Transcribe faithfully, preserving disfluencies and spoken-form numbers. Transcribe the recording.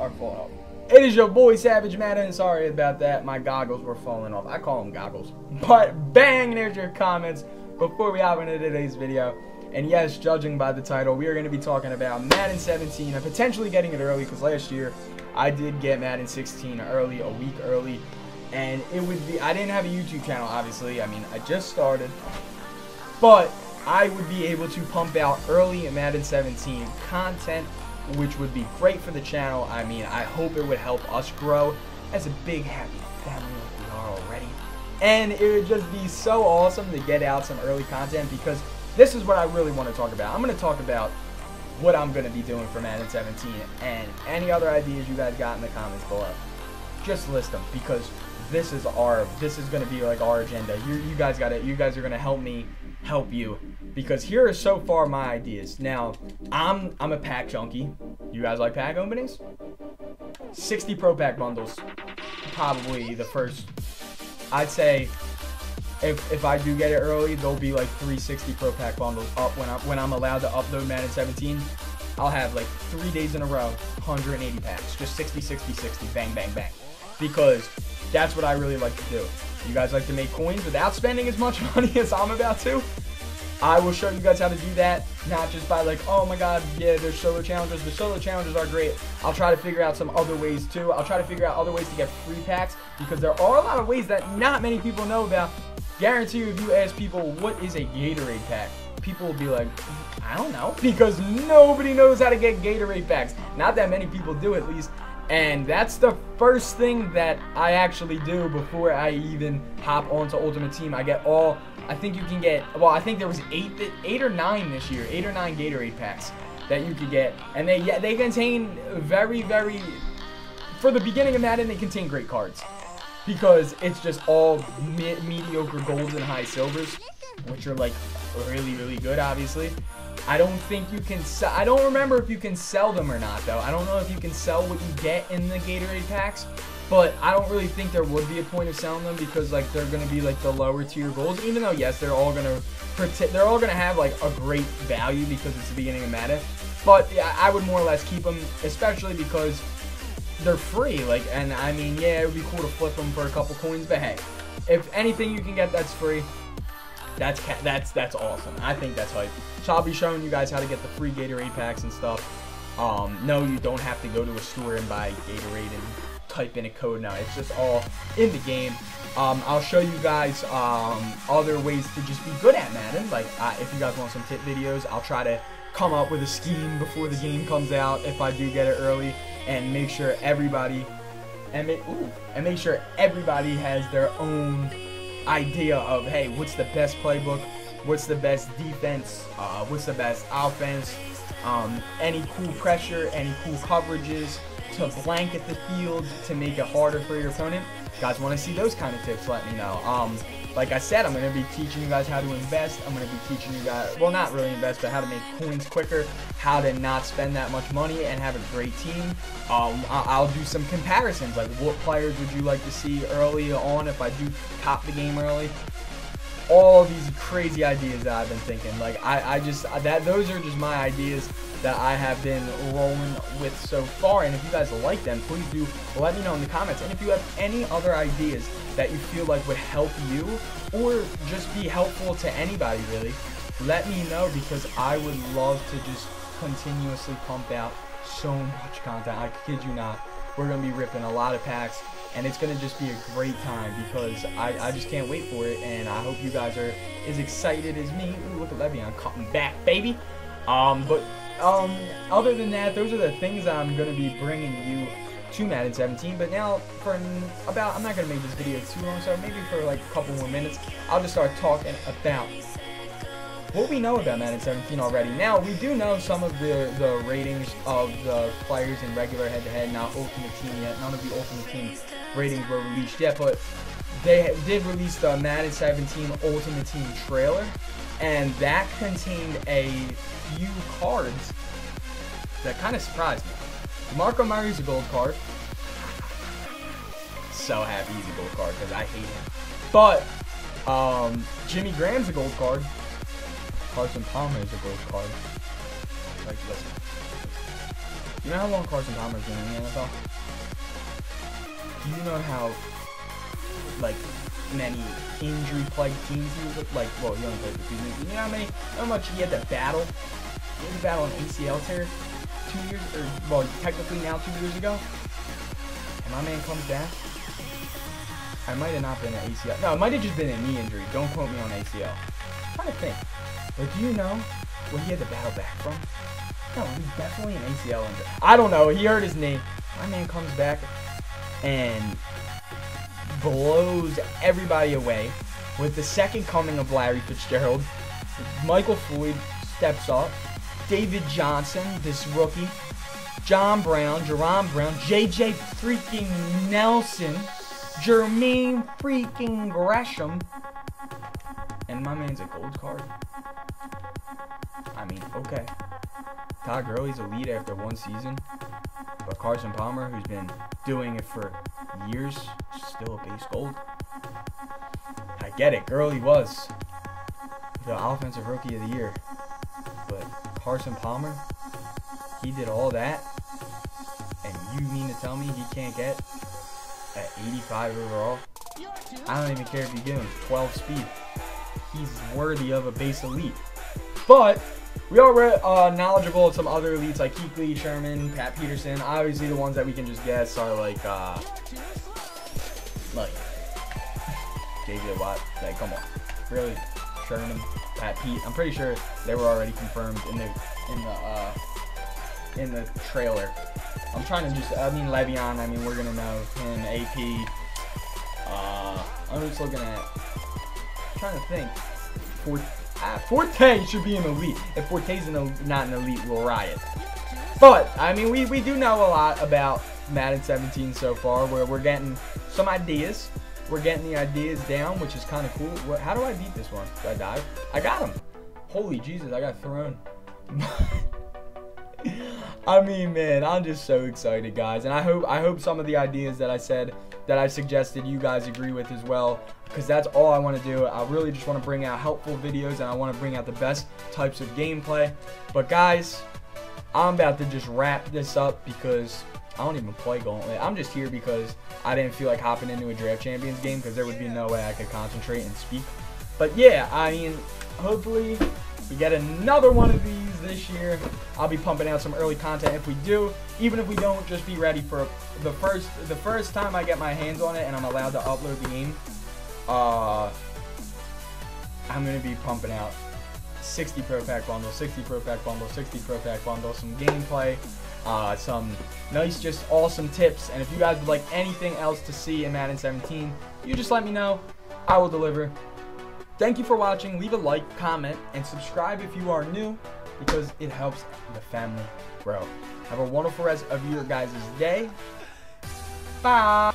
are falling off. It is your boy Savage Madden. Sorry about that. My goggles were falling off. I call them goggles. But bang, there's your comments before we hop into today's video. And yes, judging by the title, we are going to be talking about Madden seventeen and potentially getting it early, because last year I did get Madden sixteen early, a week early. And it would be, I didn't have a YouTube channel, obviously. I mean, I just started. But I would be able to pump out early Madden seventeen content, which would be great for the channel. I mean, I hope it would help us grow as a big, happy family like we are already. And it would just be so awesome to get out some early content, because this is what I really want to talk about. I'm going to talk about what I'm going to be doing for Madden seventeen, and any other ideas you guys got in the comments below. Just list them, because this is our, this is going to be like our agenda. You, you guys got it. You guys are going to help me help you, because here are so far my ideas. Now, I'm I'm a pack junkie. You guys like pack openings? sixty pro pack bundles, probably the first. I'd say if if I do get it early, there'll be like three sixty pro pack bundles up when I when I'm allowed to upload Madden seventeen. I'll have like three days in a row, one hundred eighty packs, just sixty, sixty, sixty, bang, bang, bang, because that's what I really like to do. You guys like to make coins without spending as much money as I'm about to? I will show you guys how to do that, not just by like, oh my god, yeah, there's solo challenges. The solo challenges are great. I'll try to figure out some other ways too. I'll try to figure out other ways to get free packs, because there are a lot of ways that not many people know about. Guarantee you, if you ask people what is a Gatorade pack, people will be like, I don't know, because nobody knows how to get Gatorade packs. Not that many people do, at least. And that's the first thing that I actually do before I even hop onto Ultimate Team. I get all, I think you can get, well, I think there was eight, eight or nine this year, eight or nine Gatorade packs that you could get. And they, yeah, they contain very, very, for the beginning of Madden, they contain great cards, because it's just all me mediocre golds and high silvers, which are like really, really good, obviously. I don't think you can sell, I don't remember if you can sell them or not though. I don't know if you can sell what you get in the Gatorade packs, but I don't really think there would be a point of selling them, because like they're gonna be like the lower tier goals, even though yes, they're all gonna they're all gonna have like a great value because it's the beginning of Madden. But yeah, I would more or less keep them, especially because they're free. Like, and I mean, yeah, it would be cool to flip them for a couple coins, but hey, if anything you can get that's free, That's that's that's awesome. I think that's hype. So I'll be showing you guys how to get the free Gatorade packs and stuff. Um, no, you don't have to go to a store and buy Gatorade and type in a code. No, it's just all in the game. Um, I'll show you guys um, other ways to just be good at Madden. Like uh, if you guys want some tip videos, I'll try to come up with a scheme before the game comes out if I do get it early, and make sure everybody and make ooh, and make sure everybody has their own idea of, hey, what's the best playbook, what's the best defense, uh, what's the best offense, um, any cool pressure, any cool coverages to blanket the field to make it harder for your opponent. If you guys want to see those kind of tips, let me know. Um, like I said, I'm going to be teaching you guys how to invest. I'm going to be teaching you guys, well, not really invest, but how to make coins quicker, how to not spend that much money and have a great team. Um, I'll do some comparisons, like what players would you like to see early on if I do top the game early. All these crazy ideas that I've been thinking. Like, I, I just, that those are just my ideas that I have been rolling with so far. And if you guys like them, please do let me know in the comments. And if you have any other ideas that you feel like would help you or just be helpful to anybody really, let me know, because I would love to just continuously pump out so much content. I kid you not, we're going to be ripping a lot of packs, and it's going to just be a great time, because I, I just can't wait for it. And I hope you guys are as excited as me. Ooh, look at Le'Veon cutting back, baby. Um, but um, other than that, those are the things I'm going to be bringing you to Madden seventeen. But now for about, I'm not going to make this video too long, so maybe for like a couple more minutes, I'll just start talking about what we know about Madden seventeen already. Now, we do know some of the, the ratings of the players in regular head-to-head, not Ultimate Team yet. None of the Ultimate Team ratings were released yet, but they did release the Madden seventeen Ultimate Team trailer, and that contained a few cards that kind of surprised me. DeMarco Murray's a gold card. So happy he's a gold card, because I hate him. But um, Jimmy Graham's a gold card. Carson Palmer is a gold card. Like, listen. You know how long Carson Palmer's been in the N F L? Do you know how, like, many injury-plagued teams he was, like, well, he only played for two years. You know how many, how much he had to battle? He had to battle an A C L tear two years, or, well, technically now two years ago. And my man comes back. I might have not been an A C L. No, it might have just been a knee injury. Don't quote me on A C L. I'm trying to think. But do you know where he had to battle back from? No, he's definitely an A C L injury. I don't know. He hurt his knee. My man comes back and blows everybody away with the second coming of Larry Fitzgerald. Michael Floyd steps up. David Johnson, this rookie. John Brown, Jerome Brown. J J freaking Nelson. Jermaine freaking Gresham. And my man's a gold card. I mean, okay. Todd Gurley's a lead after one season, but Carson Palmer, who's been doing it for years, still a base gold. I get it, Gurley was the offensive rookie of the year, but Carson Palmer, he did all that, and you mean to tell me he can't get at eighty-five overall? I don't even care if you give him twelve speed. He's worthy of a base elite. But we are uh, knowledgeable of some other elites like Kuechly, Sherman, Pat Peterson. Obviously, the ones that we can just guess are like, uh, like J J Watt. Like, come on, really, Sherman, Pat Pete. I'm pretty sure they were already confirmed in the in the uh, in the trailer. I'm trying to just. I mean, Le'Veon. I mean, we're gonna know him. A P. Uh, I'm just looking at. I'm trying to think. For Uh, Forte should be an elite. If Forte's an el not an elite, we'll riot. But, I mean, we, we do know a lot about Madden seventeen so far, where we're getting some ideas. We're getting the ideas down, which is kind of cool. What, how do I beat this one? Did I dive? I got him. Holy Jesus, I got thrown. I mean, man, I'm just so excited, guys. And I hope I hope some of the ideas that I said, that I suggested, you guys agree with as well, because that's all I want to do. I really just want to bring out helpful videos, and I want to bring out the best types of gameplay. But guys, I'm about to just wrap this up because I don't even play Gauntlet. I'm just here because I didn't feel like hopping into a Draft Champions game because there would be no way I could concentrate and speak. But yeah, I mean, hopefully we get another one of these this year. I'll be pumping out some early content if we do. Even if we don't, just be ready for the first the first time I get my hands on it and I'm allowed to upload the game. Uh, I'm going to be pumping out sixty Pro Pack Bundle, sixty Pro Pack Bundle, sixty Pro Pack Bundle, some gameplay, uh, some nice, just awesome tips. And if you guys would like anything else to see in Madden seventeen, you just let me know. I will deliver. Thank you for watching. Leave a like, comment, and subscribe if you are new, because it helps the family grow. Have a wonderful rest of your guys' day. Bye.